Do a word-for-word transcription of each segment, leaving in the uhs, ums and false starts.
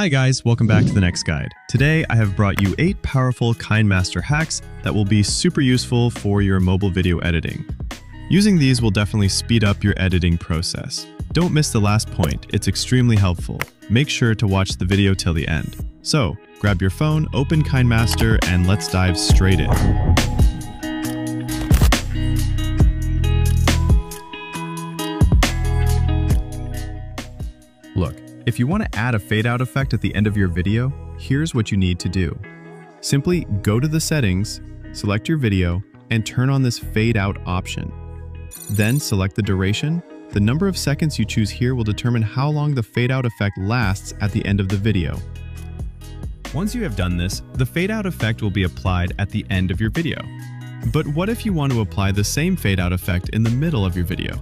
Hi guys, welcome back to the NexGuide. Today I have brought you eight powerful KineMaster hacks that will be super useful for your mobile video editing. Using these will definitely speed up your editing process. Don't miss the last point, it's extremely helpful. Make sure to watch the video till the end. So, grab your phone, open KineMaster, and let's dive straight in. If you want to add a fade-out effect at the end of your video, here's what you need to do. Simply go to the settings, select your video, and turn on this fade-out option. Then select the duration. The number of seconds you choose here will determine how long the fade-out effect lasts at the end of the video. Once you have done this, the fade-out effect will be applied at the end of your video. But what if you want to apply the same fade-out effect in the middle of your video?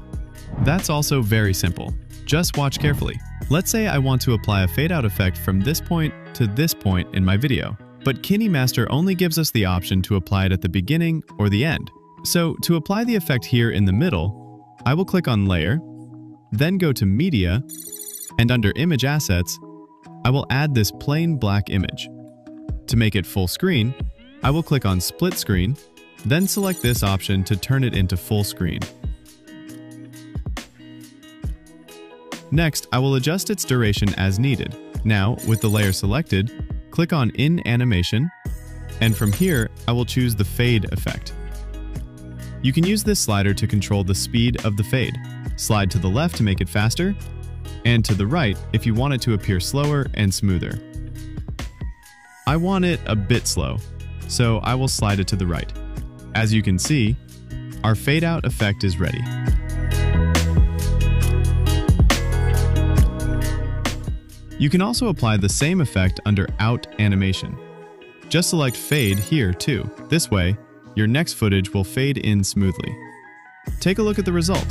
That's also very simple. Just watch carefully. Let's say I want to apply a fade-out effect from this point to this point in my video, but KineMaster only gives us the option to apply it at the beginning or the end. So to apply the effect here in the middle, I will click on Layer, then go to Media, and under Image Assets, I will add this plain black image. To make it full screen, I will click on Split Screen, then select this option to turn it into full screen. Next, I will adjust its duration as needed. Now, with the layer selected, click on In Animation, and from here, I will choose the Fade effect. You can use this slider to control the speed of the fade. Slide to the left to make it faster, and to the right if you want it to appear slower and smoother. I want it a bit slow, so I will slide it to the right. As you can see, our fade out effect is ready. You can also apply the same effect under Out Animation. Just select Fade here too. This way, your next footage will fade in smoothly. Take a look at the result.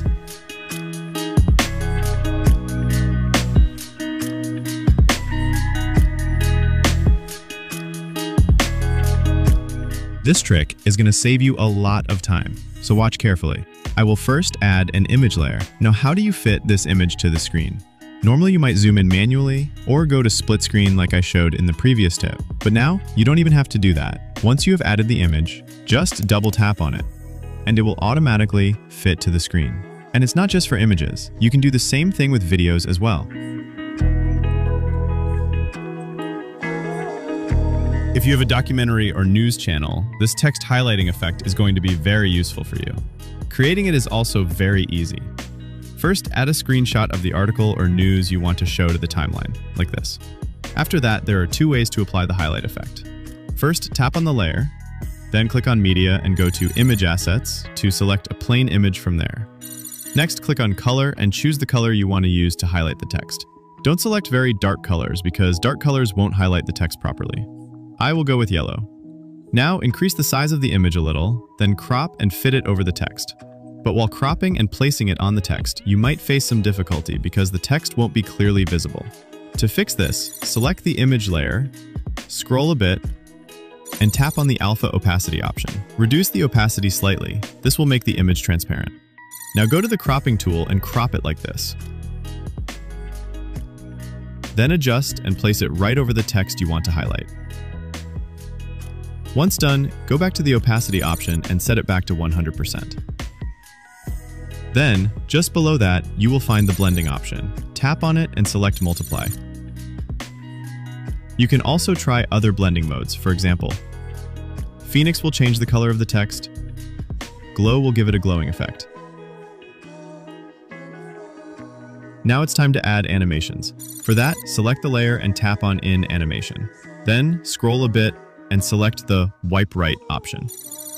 This trick is going to save you a lot of time, so watch carefully. I will first add an image layer. Now, how do you fit this image to the screen? Normally you might zoom in manually or go to split screen like I showed in the previous tip, but now you don't even have to do that. Once you have added the image, just double tap on it and it will automatically fit to the screen. And it's not just for images, you can do the same thing with videos as well. If you have a documentary or news channel, this text highlighting effect is going to be very useful for you. Creating it is also very easy. First, add a screenshot of the article or news you want to show to the timeline, like this. After that, there are two ways to apply the highlight effect. First, tap on the layer, then click on Media and go to Image Assets to select a plain image from there. Next, click on Color and choose the color you want to use to highlight the text. Don't select very dark colors because dark colors won't highlight the text properly. I will go with yellow. Now, increase the size of the image a little, then crop and fit it over the text. But while cropping and placing it on the text, you might face some difficulty because the text won't be clearly visible. To fix this, select the image layer, scroll a bit, and tap on the alpha opacity option. Reduce the opacity slightly. This will make the image transparent. Now go to the cropping tool and crop it like this. Then adjust and place it right over the text you want to highlight. Once done, go back to the opacity option and set it back to one hundred percent. Then, just below that, you will find the blending option. Tap on it and select Multiply. You can also try other blending modes, for example. Phoenix will change the color of the text. Glow will give it a glowing effect. Now it's time to add animations. For that, select the layer and tap on In Animation. Then, scroll a bit and select the Wipe Right option.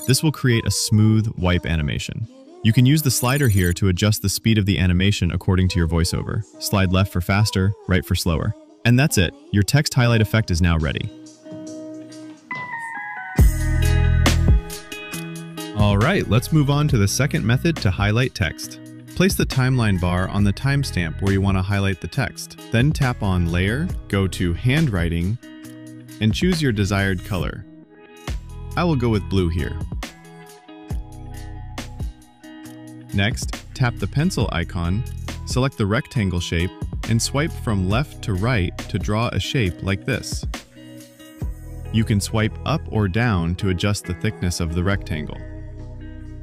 This will create a smooth wipe animation. You can use the slider here to adjust the speed of the animation according to your voiceover. Slide left for faster, right for slower. And that's it. Your text highlight effect is now ready. All right, let's move on to the second method to highlight text. Place the timeline bar on the timestamp where you want to highlight the text. Then tap on Layer, go to Handwriting, and choose your desired color. I will go with blue here. Next, tap the pencil icon, select the rectangle shape, and swipe from left to right to draw a shape like this. You can swipe up or down to adjust the thickness of the rectangle.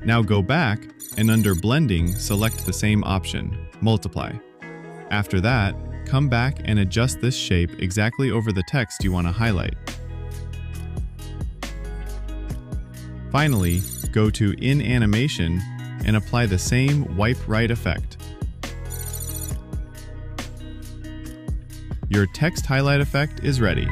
Now go back, and under Blending, select the same option, Multiply. After that, come back and adjust this shape exactly over the text you want to highlight. Finally, go to In Animation and apply the same Wipe Right effect. Your text highlight effect is ready.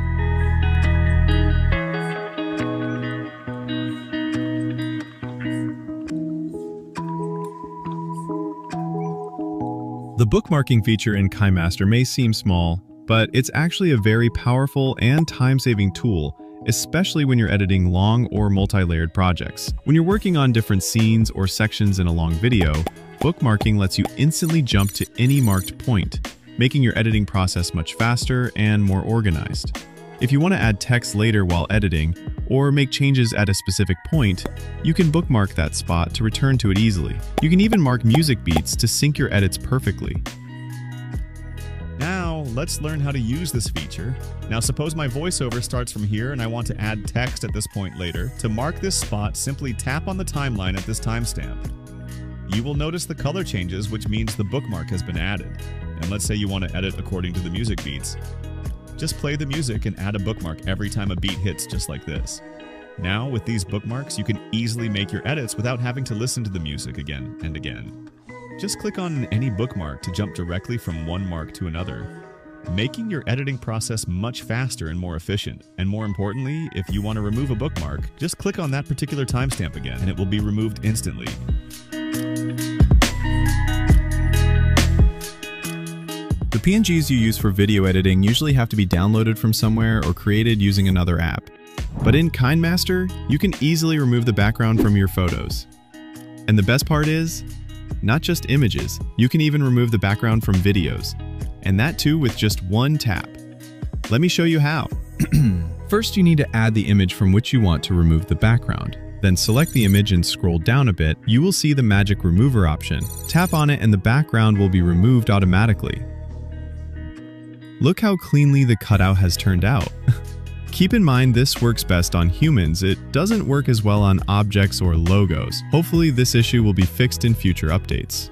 The bookmarking feature in KineMaster may seem small, but it's actually a very powerful and time-saving tool, especially when you're editing long or multi-layered projects. When you're working on different scenes or sections in a long video, bookmarking lets you instantly jump to any marked point, making your editing process much faster and more organized. If you want to add text later while editing, or make changes at a specific point, you can bookmark that spot to return to it easily. You can even mark music beats to sync your edits perfectly. Now, let's learn how to use this feature. Now, suppose my voiceover starts from here and I want to add text at this point later. To mark this spot, simply tap on the timeline at this timestamp. You will notice the color changes, which means the bookmark has been added. And let's say you want to edit according to the music beats. Just play the music and add a bookmark every time a beat hits, just like this. Now, with these bookmarks, you can easily make your edits without having to listen to the music again and again. Just click on any bookmark to jump directly from one mark to another, making your editing process much faster and more efficient. And more importantly, if you want to remove a bookmark, just click on that particular timestamp again, and it will be removed instantly. The P N Gs you use for video editing usually have to be downloaded from somewhere or created using another app. But in KineMaster, you can easily remove the background from your photos. And the best part is, not just images, you can even remove the background from videos. And that too with just one tap. Let me show you how. First, you need to add the image from which you want to remove the background. Then select the image and scroll down a bit. You will see the magic remover option. Tap on it and the background will be removed automatically. Look how cleanly the cutout has turned out. Keep in mind this works best on humans, it doesn't work as well on objects or logos. Hopefully this issue will be fixed in future updates.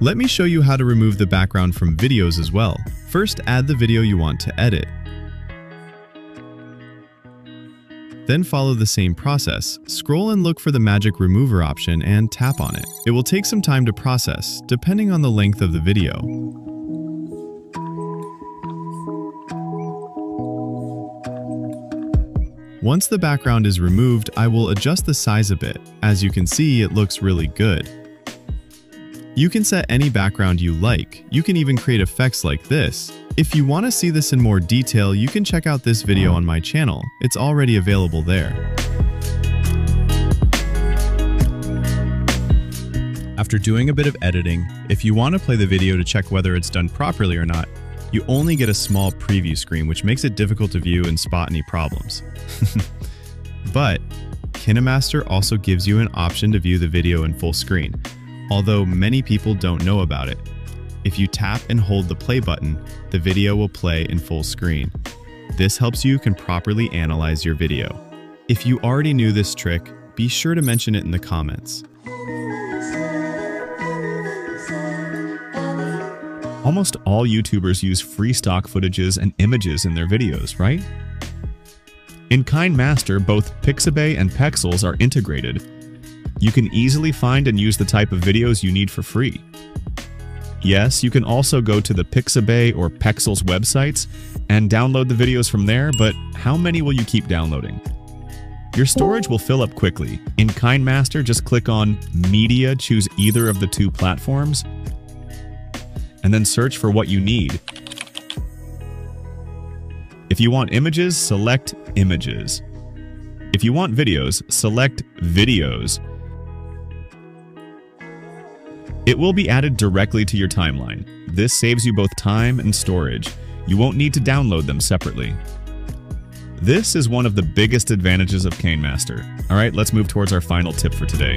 Let me show you how to remove the background from videos as well. First, add the video you want to edit. Then follow the same process. Scroll and look for the magic remover option and tap on it. It will take some time to process, depending on the length of the video. Once the background is removed, I will adjust the size a bit. As you can see, it looks really good. You can set any background you like. You can even create effects like this. If you want to see this in more detail, you can check out this video on my channel. It's already available there. After doing a bit of editing, if you want to play the video to check whether it's done properly or not, you only get a small preview screen, which makes it difficult to view and spot any problems. But KineMaster also gives you an option to view the video in full screen, although many people don't know about it. If you tap and hold the play button, the video will play in full screen. This helps you can properly analyze your video. If you already knew this trick, be sure to mention it in the comments. Almost all YouTubers use free stock footages and images in their videos, right? In KineMaster, both Pixabay and Pexels are integrated. You can easily find and use the type of videos you need for free. Yes, you can also go to the Pixabay or Pexels websites and download the videos from there, but how many will you keep downloading? Your storage will fill up quickly. In KineMaster, just click on Media, choose either of the two platforms, and then search for what you need. If you want images, select Images. If you want videos, select Videos. It will be added directly to your timeline. This saves you both time and storage. You won't need to download them separately. This is one of the biggest advantages of KineMaster. All right, let's move towards our final tip for today.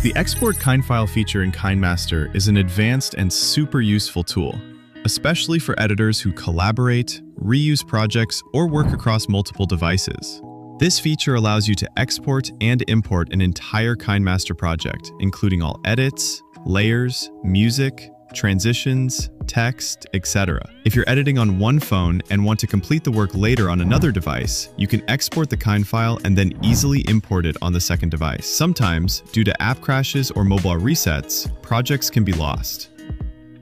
The Export Kine File feature in KineMaster is an advanced and super useful tool, especially for editors who collaborate, reuse projects, or work across multiple devices. This feature allows you to export and import an entire KineMaster project, including all edits, layers, music, transitions, text, et cetera. If you're editing on one phone and want to complete the work later on another device, you can export the Kine file and then easily import it on the second device. Sometimes, due to app crashes or mobile resets, projects can be lost.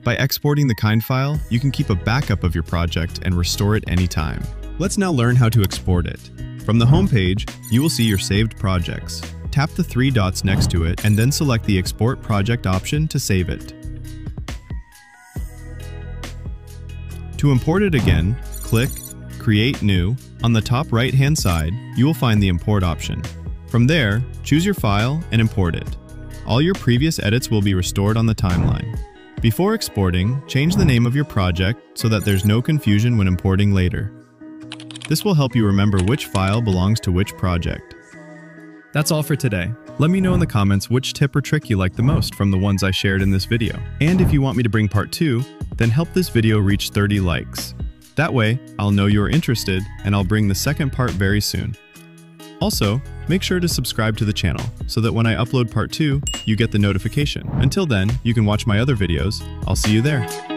By exporting the Kine file, you can keep a backup of your project and restore it anytime. Let's now learn how to export it. From the home page, you will see your saved projects. Tap the three dots next to it and then select the Export Project option to save it. To import it again, click Create New. On the top right-hand side, you will find the Import option. From there, choose your file and import it. All your previous edits will be restored on the timeline. Before exporting, change the name of your project so that there's no confusion when importing later. This will help you remember which file belongs to which project. That's all for today. Let me know in the comments which tip or trick you like the most from the ones I shared in this video. And if you want me to bring part two, then help this video reach thirty likes. That way, I'll know you're interested and I'll bring the second part very soon. Also, make sure to subscribe to the channel so that when I upload part two, you get the notification. Until then, you can watch my other videos. I'll see you there.